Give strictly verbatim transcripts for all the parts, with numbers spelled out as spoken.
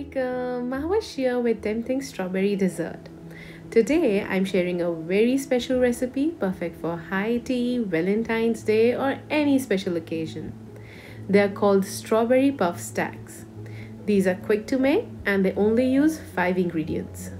Assalamualaikum. Mahwish here with Tempting Strawberry Dessert. Today I'm sharing a very special recipe perfect for high tea, Valentine's Day or any special occasion. They are called Strawberry Puff Stacks. These are quick to make and they only use five ingredients.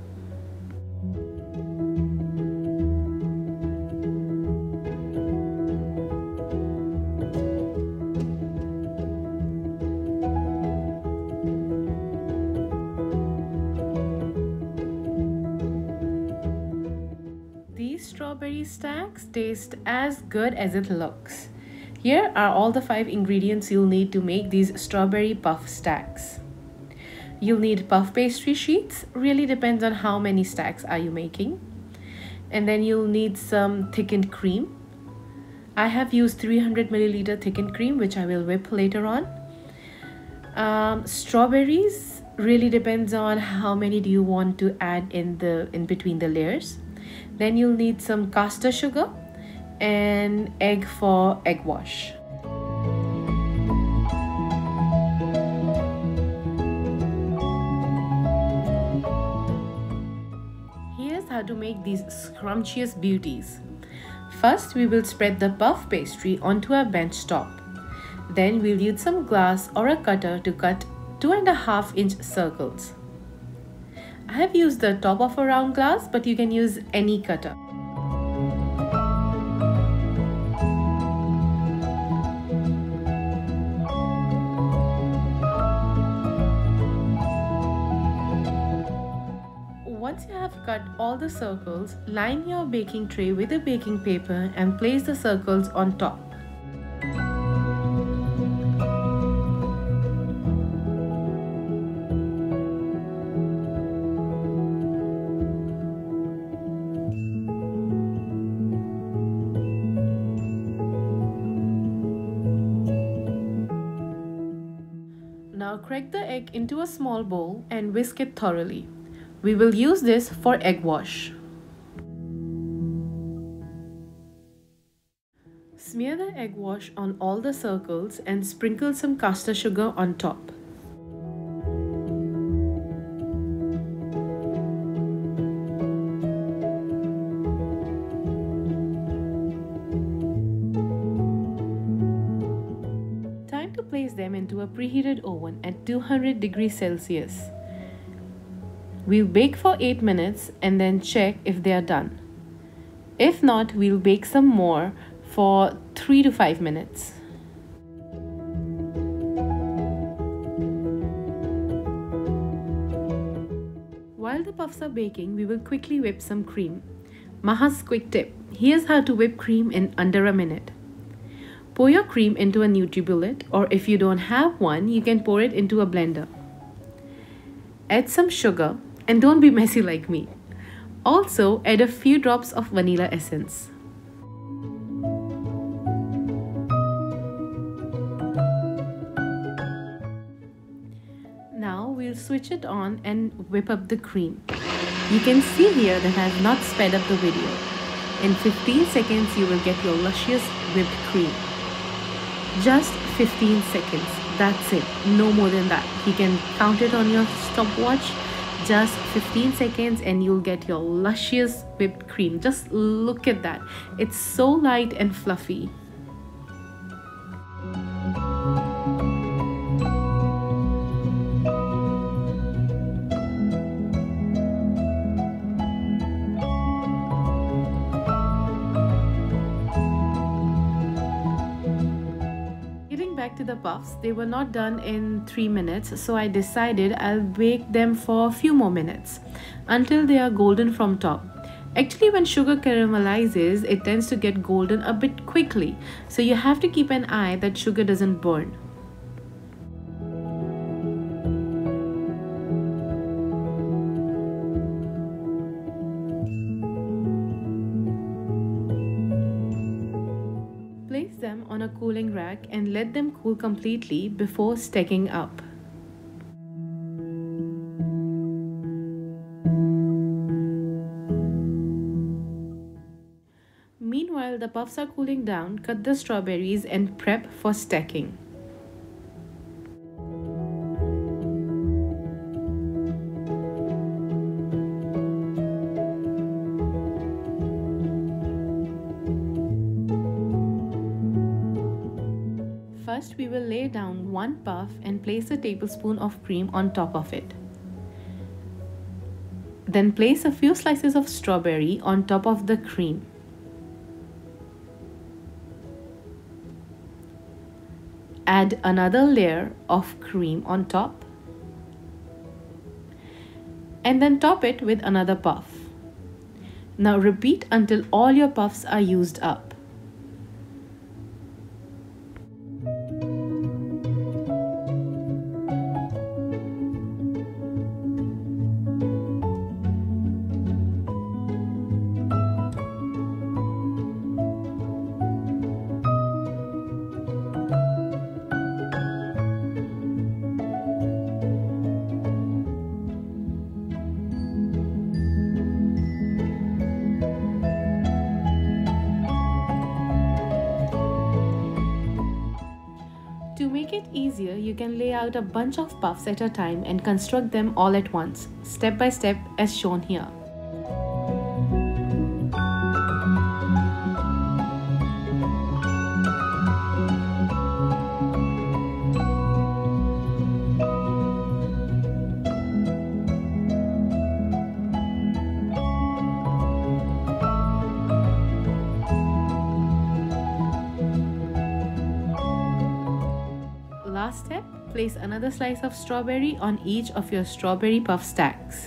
Strawberry stacks taste as good as it looks. Here are all the five ingredients you'll need to make these strawberry puff stacks. You'll need puff pastry sheets, really depends on how many stacks are you making. And then you'll need some thickened cream. I have used three hundred milliliter thickened cream, which I will whip later on. Um, strawberries really depends on how many do you want to add in the in between the layers. Then you'll need some caster sugar and egg for egg wash. Here's how to make these scrumptious beauties. First, we will spread the puff pastry onto a bench top. Then we'll use some glass or a cutter to cut two and a half inch circles. I have used the top of a round glass, but you can use any cutter. Once you have cut all the circles, line your baking tray with a baking paper and place the circles on top. Now crack the egg into a small bowl and whisk it thoroughly. We will use this for egg wash. Smear the egg wash on all the circles and sprinkle some caster sugar on top. Place them into a preheated oven at two hundred degrees Celsius. We'll bake for eight minutes and then check if they are done. If not, we'll bake some more for three to five minutes. While the puffs are baking, we will quickly whip some cream. Maha's quick tip. Here's how to whip cream in under a minute. Pour your cream into a nutribullet, or if you don't have one, you can pour it into a blender. Add some sugar and don't be messy like me. Also, add a few drops of vanilla essence. Now we'll switch it on and whip up the cream. You can see here that I have not sped up the video. In fifteen seconds, you will get your luscious whipped cream. Just fifteen seconds, that's it, no more than that. You can count it on your stopwatch. Just fifteen seconds and you'll get your luscious whipped cream. Just look at that, it's so light and fluffy. Back to the puffs, they were not done in three minutes, so I decided I'll bake them for a few more minutes until they are golden from top. Actually, when sugar caramelizes, it tends to get golden a bit quickly, so you have to keep an eye that sugar doesn't burn. Place them on a cooling rack and let them cool completely before stacking up. Meanwhile, the puffs are cooling down, cut the strawberries and prep for stacking. First, we will lay down one puff and place a tablespoon of cream on top of it. Then place a few slices of strawberry on top of the cream. Add another layer of cream on top and then top it with another puff. Now repeat until all your puffs are used up. To make it easier, you can lay out a bunch of puffs at a time and construct them all at once, step by step as shown here. Last step, place another slice of strawberry on each of your strawberry puff stacks.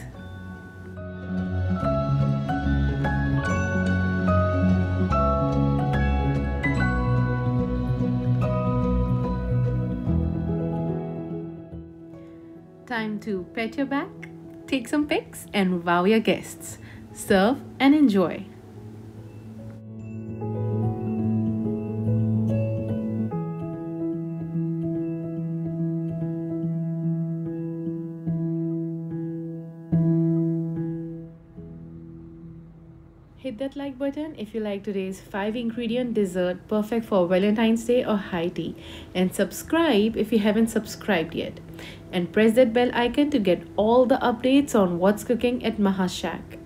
Time to pat your back, take some pics, and wow your guests. Serve and enjoy. Hit that like button if you like today's five ingredient dessert perfect for Valentine's Day or high tea, and subscribe if you haven't subscribed yet, and press that bell icon to get all the updates on what's cooking at Maha's Shack.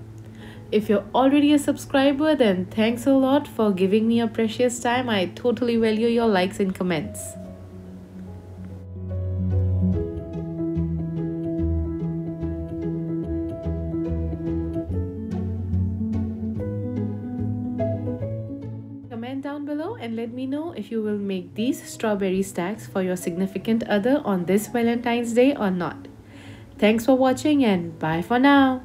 If you're already a subscriber, then thanks a lot for giving me your precious time. I totally value your likes and comments. Comment down below and let me know if you will make these strawberry stacks for your significant other on this Valentine's Day or not. Thanks for watching and bye for now.